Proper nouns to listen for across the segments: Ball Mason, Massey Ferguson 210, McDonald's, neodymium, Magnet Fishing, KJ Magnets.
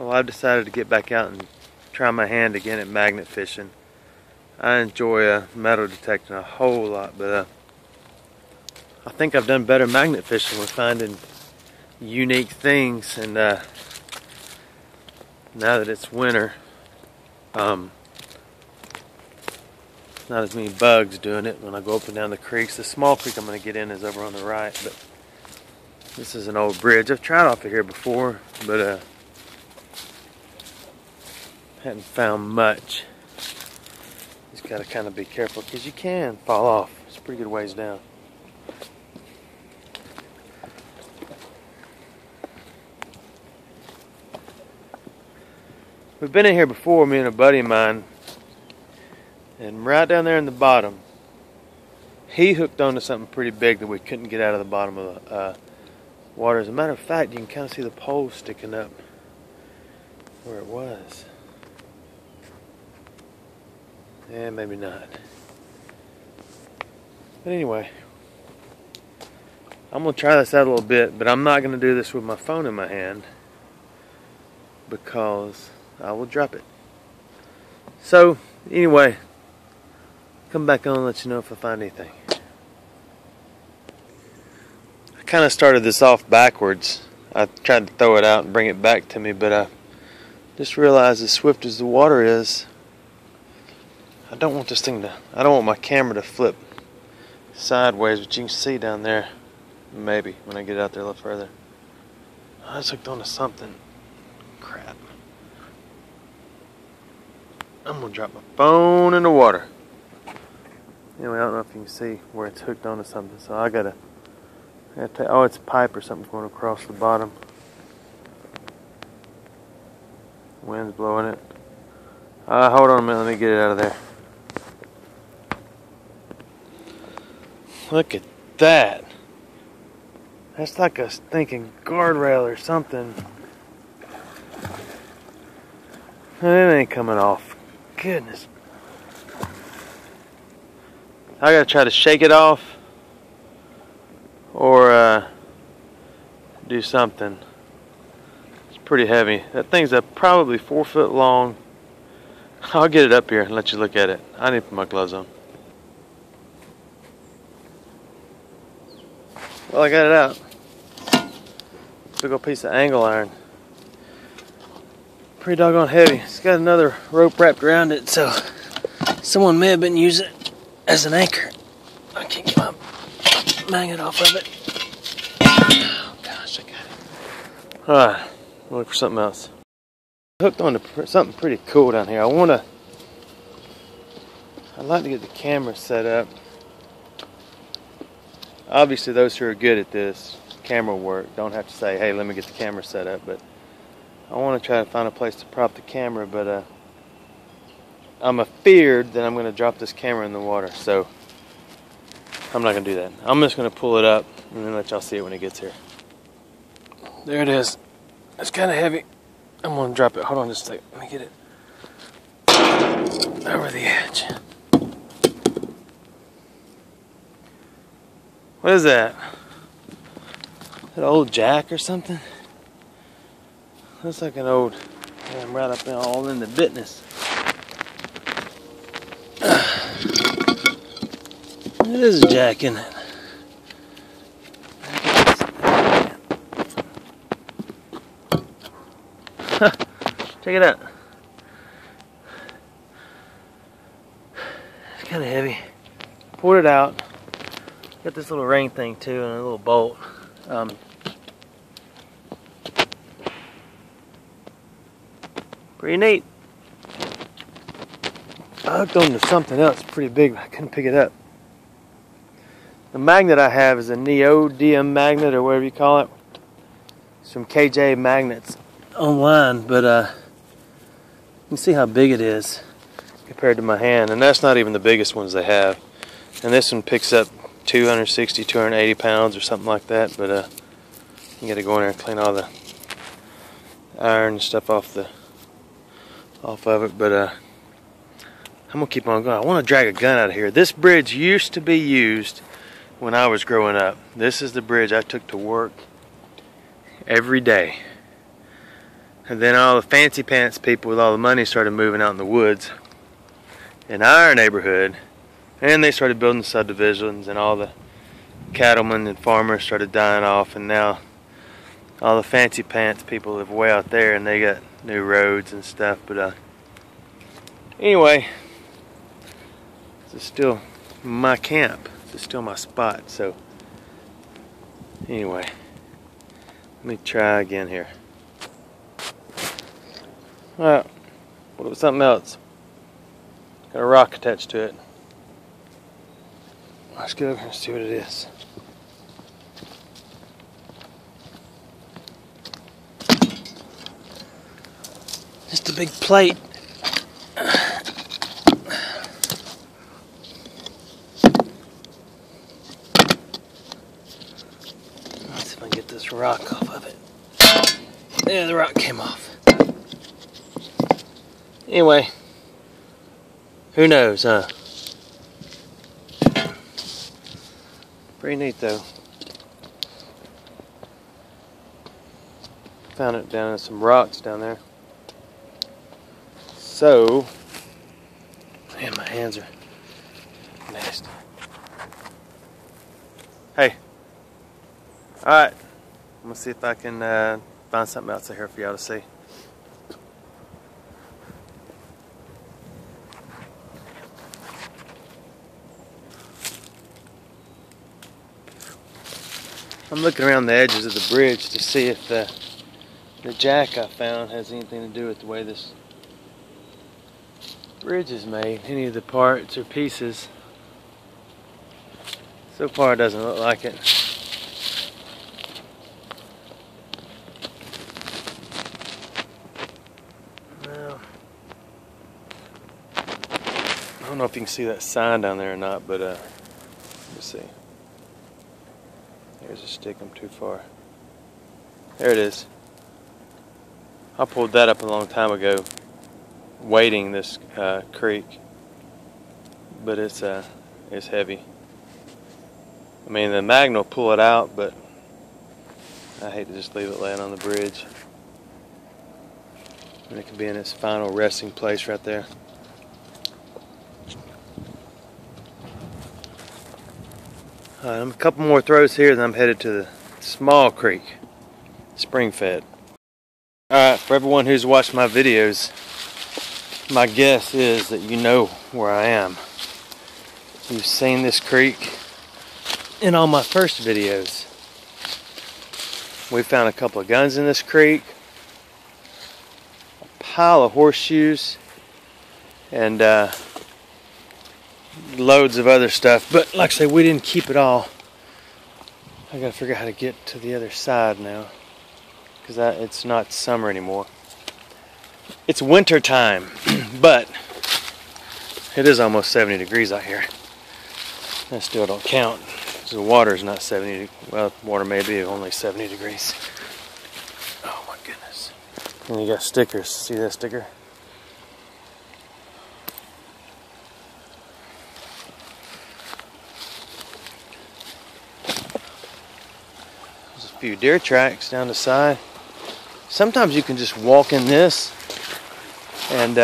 Well, I've decided to get back out and try my hand again at magnet fishing. I enjoy metal detecting a whole lot, but I think I've done better magnet fishing with finding unique things. And now that it's winter, not as many bugs doing it when I go up and down the creeks. The small creek I'm going to get in is over on the right, but this is an old bridge. I've tried off of here before, but hadn't found much. Just got to kind of be careful because you can fall off. It's a pretty good ways down. We've been in here before, me and a buddy of mine, and right down there in the bottom, he hooked onto something pretty big that we couldn't get out of the bottom of the water. As a matter of fact, you can kind of see the pole sticking up where it was. And maybe not. But anyway, I'm going to try this out a little bit, but I'm not going to do this with my phone in my hand because I will drop it. So anyway, come back on and let you know if I find anything. I kind of started this off backwards. I tried to throw it out and bring it back to me, but I just realized as swift as the water is, I don't want this thing to, I don't want my camera to flip sideways, but you can see down there, maybe when I get out there a little further. I just hooked onto something. Crap. I'm going to drop my phone in the water. Anyway, I don't know if you can see where it's hooked onto something, so I got to, oh, it's a pipe or something going across the bottom. Wind's blowing it. Hold on a minute, let me get it out of there. Look at that. That's like a stinking guardrail or something. It ain't coming off. Goodness. I gotta try to shake it off or do something. It's pretty heavy. That thing's probably 4 foot long. I'll get it up here and let you look at it. I need to put my gloves on. Well, I got it out. Big old piece of angle iron. Pretty doggone heavy. It's got another rope wrapped around it, so someone may have been using it as an anchor. I can't get my magnet off of it. Oh gosh, I got it. Alright, look for something else. Hooked on to something pretty cool down here. I'd like to get the camera set up. Obviously those who are good at this camera work don't have to say, hey, let me get the camera set up, but I want to try to find a place to prop the camera, but I'm afeared that I'm going to drop this camera in the water, so I'm not going to do that. I'm just going to pull it up and then let y'all see it when it gets here. There it is. It's kind of heavy. I'm going to drop it. Hold on just a second. Let me get it over the edge. What is that? An old jack or something? Looks like an old, I'm right up in all in the business. It is a jack, isn't it? Check it out. It's kind of heavy. Poured it out. Got this little ring thing too, and a little bolt. Pretty neat. I hooked onto something else pretty big, but I couldn't pick it up. The magnet I have is a neodymium magnet, or whatever you call it. It's from KJ Magnets online, but you can see how big it is compared to my hand, and that's not even the biggest ones they have. And this one picks up 260, 280 pounds or something like that, but you gotta go in there and clean all the iron and stuff off of it, but I'm gonna keep on going. I want to drag a gun out of here. This bridge used to be used when I was growing up. This is the bridge I took to work every day. And then all the fancy pants people with all the money started moving out in the woods in our neighborhood, and they started building subdivisions, and all the cattlemen and farmers started dying off, and now all the fancy pants people live way out there, and they got new roads and stuff. But anyway, this is still my camp. This is still my spot. So anyway, let me try again here. All right, what about something else? Got a rock attached to it. Let's get over here and see what it is. Just a big plate. Let's see if I can get this rock off of it. Yeah, the rock came off. Anyway, who knows, huh? Pretty neat though. Found it down in some rocks down there. So, man, my hands are nasty. Hey, all right, I'm gonna see if I can find something else out here for y'all to see. I'm looking around the edges of the bridge to see if the jack I found has anything to do with the way this bridge is made, any of the parts or pieces. So far it doesn't look like it. Well, I don't know if you can see that sign down there or not, but let's see. There's a stick, I'm too far. There it is. I pulled that up a long time ago, wading this creek, but it's heavy. I mean, the Magna will pull it out, but I hate to just leave it laying on the bridge. And it could be in its final resting place right there. A couple more throws here, then I'm headed to the small creek, spring fed. Alright, for everyone who's watched my videos, my guess is that you know where I am. You've seen this creek in all my first videos. We found a couple of guns in this creek, a pile of horseshoes, and loads of other stuff, but like I say, we didn't keep it all. I gotta figure out how to get to the other side now, because it's not summer anymore. It's winter time, but it is almost 70 degrees out here. That still don't count, because the water is not 70. Well, water may be only 70 degrees. Oh my goodness! And you got stickers. See that sticker? Few deer tracks down the side. Sometimes you can just walk in this and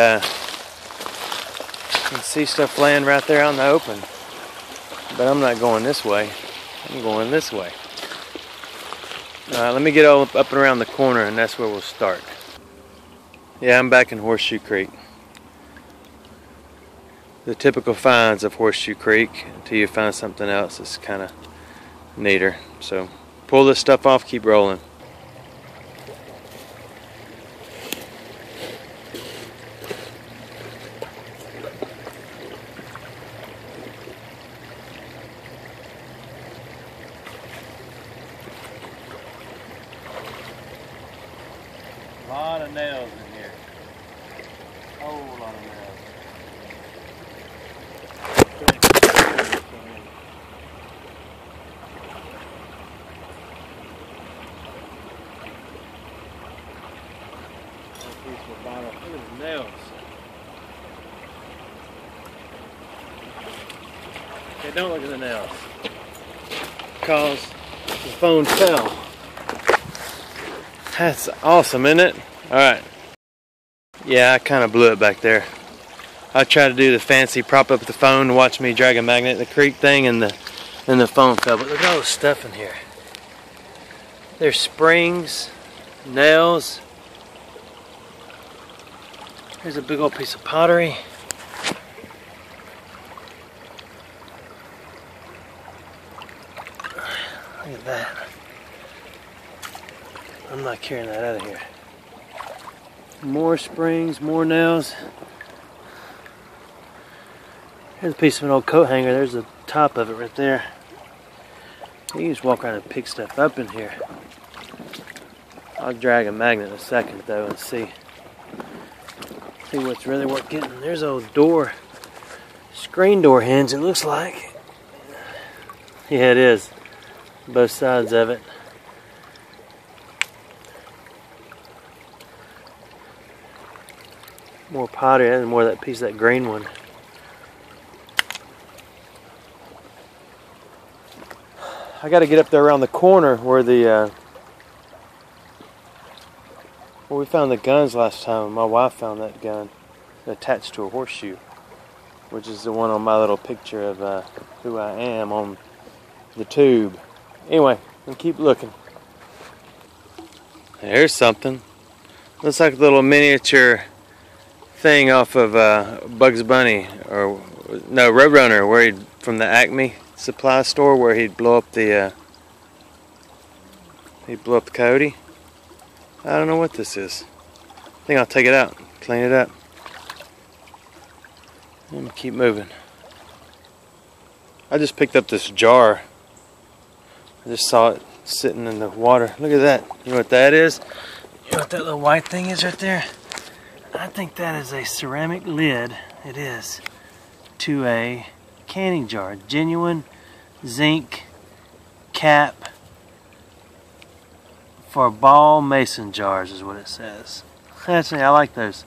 see stuff laying right there out in the open. But I'm not going this way. I'm going this way. Let me get all up and around the corner, and that's where we'll start. Yeah, I'm back in Horseshoe Creek. The typical finds of Horseshoe Creek until you find something else that's kind of neater. So pull this stuff off, keep rolling. A lot of nails in here. A whole lot of nails. Bottle. Look at the nails. Okay, don't look at the nails, because the phone fell. That's awesome, isn't it? Alright. Yeah, I kind of blew it back there. I tried to do the fancy prop up the phone, watch me drag a magnet in the creek thing, and the phone fell. But look at all this stuff in here. There's springs, nails. Here's a big old piece of pottery. Look at that. I'm not carrying that out of here. More springs, more nails. Here's a piece of an old coat hanger. There's the top of it right there. You can just walk around and pick stuff up in here. I'll drag a magnet in a second though and see what's really worth getting. There's an old door, screen door hinge it looks like. Yeah, it is. Both sides of it. More pottery and more of that piece of that green one. I got to get up there around the corner where the where we found the guns last time. My wife found that gun attached to a horseshoe, which is the one on my little picture of who I am on the tube. Anyway, I'll keep looking. There's something. Looks like a little miniature thing off of Bugs Bunny, or no, Roadrunner, where he from the Acme supply store where he'd blow up the coyote. I don't know what this is. I think I'll take it out, clean it up. I'm gonna keep moving. I just picked up this jar. I just saw it sitting in the water. Look at that. You know what that is? You know what that little white thing is right there? I think that is a ceramic lid. It is. To a canning jar. Genuine zinc cap for Ball Mason jars is what it says. Actually, I like those.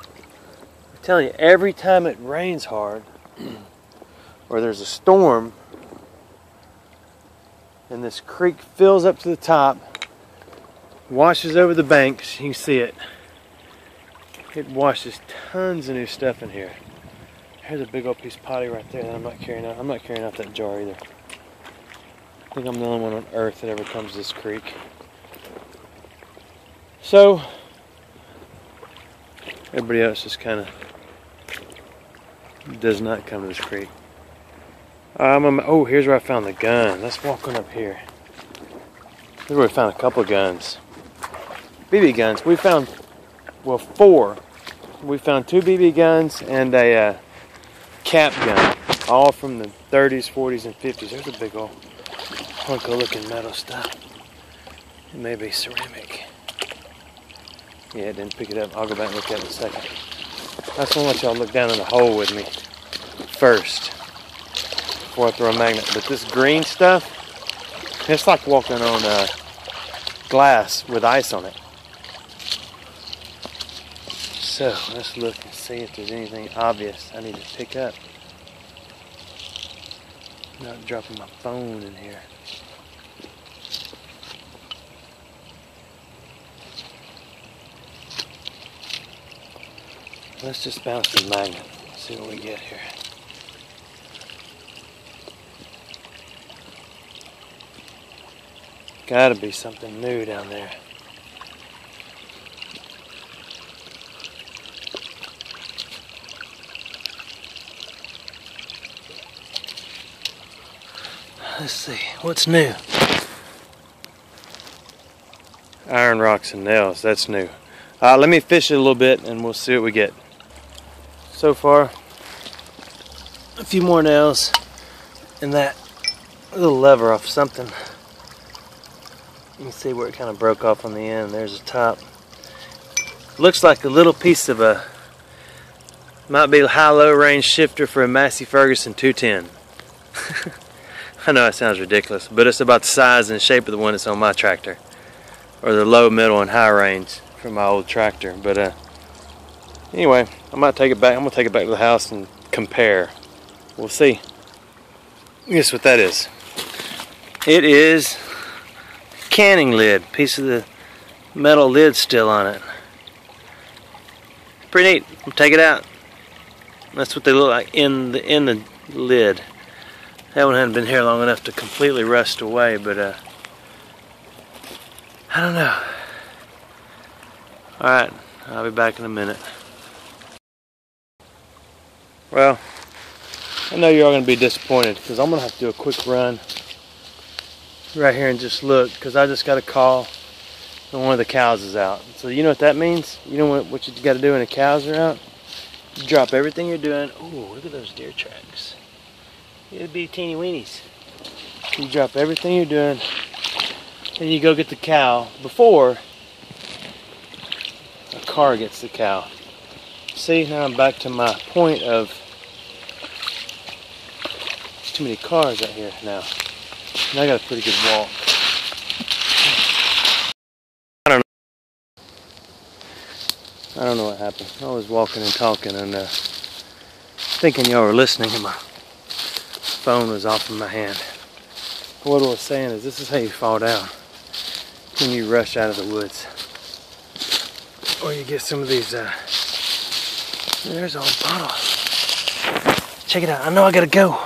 I tell you, every time it rains hard or there's a storm, and this creek fills up to the top, washes over the banks. You can see it. It washes tons of new stuff in here. Here's a big old piece of pottery right there that I'm not carrying out. I'm not carrying out that jar either. I think I'm the only one on earth that ever comes to this creek. So everybody else just kind of does not come to this creek. Oh, here's where I found the gun. Let's walk on up here. Here's where we found a couple of guns. BB guns. We found, well, four. We found two BB guns and a cap gun. All from the 30s, 40s, and 50s. There's a big old hunko looking metal stuff. It may be ceramic. Yeah, it didn't pick it up. I'll go back and look at it in a second. I just want to let y'all look down in the hole with me first. Before I throw a magnet. But this green stuff, it's like walking on glass with ice on it. So let's look and see if there's anything obvious I need to pick up. I'm not dropping my phone in here. Let's just bounce the magnet, see what we get here. Gotta be something new down there. Let's see, what's new? Iron rocks and nails, that's new. Let me fish it a little bit and we'll see what we get. So far, a few more nails and that little lever off something. You can see where it kind of broke off on the end. There's the top. Looks like a little piece of a, might be a high-low range shifter for a Massey Ferguson 210. I know it sounds ridiculous, but it's about the size and shape of the one that's on my tractor. Or the low, middle, and high range from my old tractor. But anyway, I might take it back. I'm going to take it back to the house and compare. We'll see. Guess what that is. It is... canning lid, piece of the metal lid still on it. Pretty neat. We'll take it out. That's what they look like in the lid. That one hadn't been here long enough to completely rust away, but I don't know. Alright, I'll be back in a minute. Well, I know you're all going to be disappointed because I'm going to have to do a quick run right here and just look, because I just got a call and one of the cows is out. So you know what that means? You know what you got to do when the cows are out? You drop everything you're doing. Oh, look at those deer tracks. It'd be teeny weenies. You drop everything you're doing and you go get the cow before a car gets the cow. See, now I'm back to my point of there's too many cars out here now. Now I got a pretty good walk. I don't know what happened. I was walking and talking and thinking y'all were listening, and my phone was off in my hand. But what I was saying is, this is how you fall down when you rush out of the woods, or you get some of these. There's an old bottle. Check it out. I know I gotta go.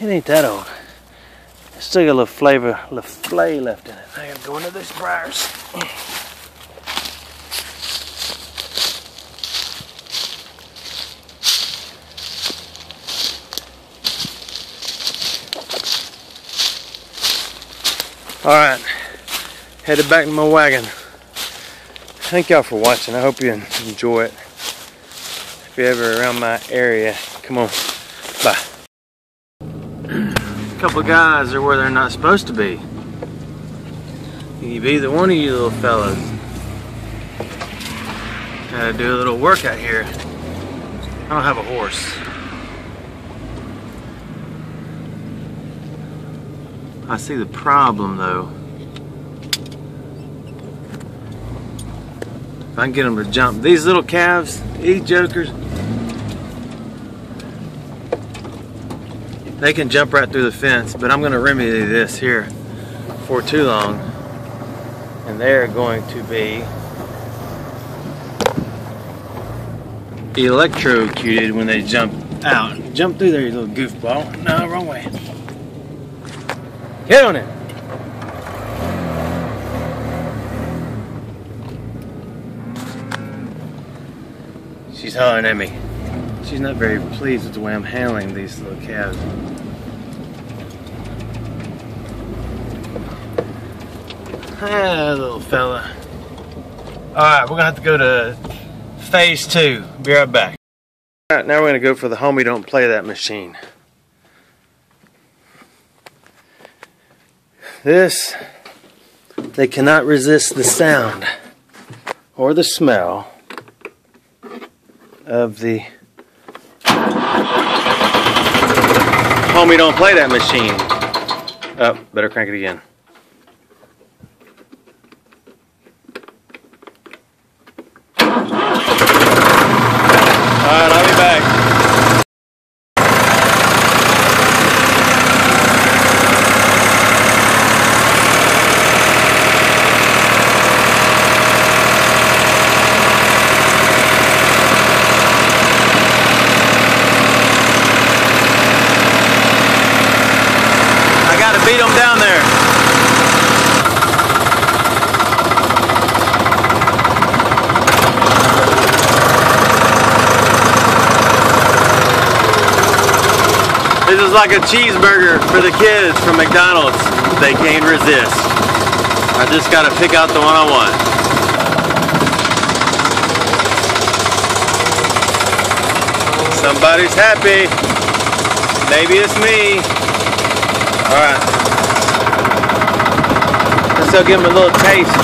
It ain't that old. It's still got a little flavor, a little flay left in it. I gotta go into this briars. Alright, headed back to my wagon. Thank y'all for watching. I hope you enjoy it. If you're ever around my area, come on. Bye. A couple guys are where they're not supposed to be. You be either one of you little fellas. Gotta do a little workout here. I don't have a horse. I see the problem though. If I can get them to jump, these little calves, these jokers, they can jump right through the fence, but I'm gonna remedy this here for too long. And they're going to be electrocuted when they jump out. Jump through there, you little goofball. No, wrong way. Get on it. She's hollering at me. She's not very pleased with the way I'm handling these little calves. Ah, little fella. Alright, we're gonna have to go to phase two. Be right back. Alright, now we're gonna go for the homie don't play that machine. This, they cannot resist the sound or the smell of the homie don't play that machine. Oh, better crank it again. Alright, I'll be back. Like a cheeseburger for the kids from McDonald's. They can't resist. I just gotta pick out the one I want. Somebody's happy. Maybe it's me. Alright. Let's go give them a little taste.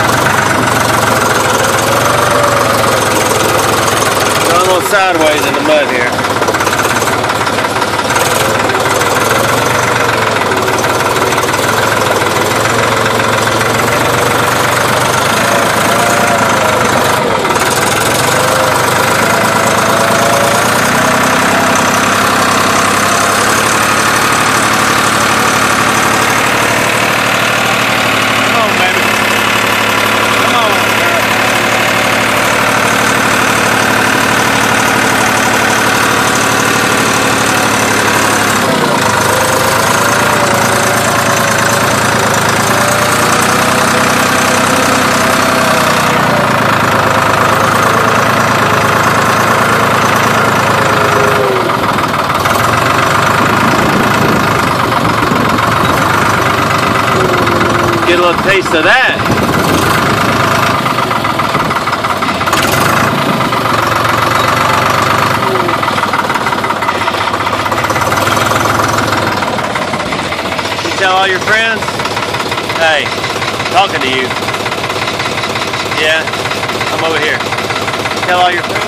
Going a little sideways in the mud here. little taste of that. Tell all your friends, hey, talking to you. Yeah, I'm over here. Tell all your friends.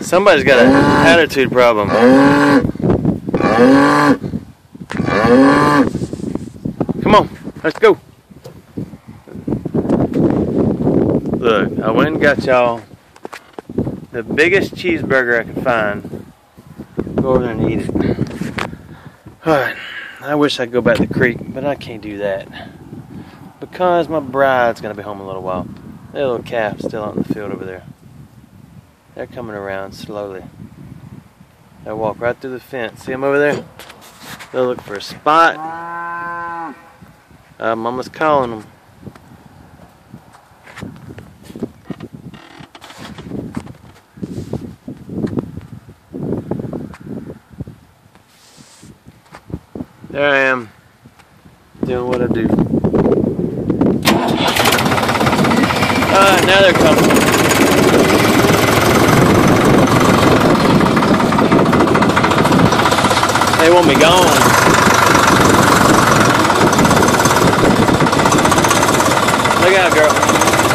Somebody's got an attitude problem. Come on, let's go. Look, I went and got y'all the biggest cheeseburger I could find. Go over there and eat it. Alright, I wish I could go back to the creek, but I can't do that. Because my bride's going to be home a little while. That little calf's still out in the field over there. They're coming around slowly. I walk right through the fence. See them over there? They'll look for a spot. Mama's calling them. There I am, doing what I do. Now they're coming. They won't be gone. Look out, girl.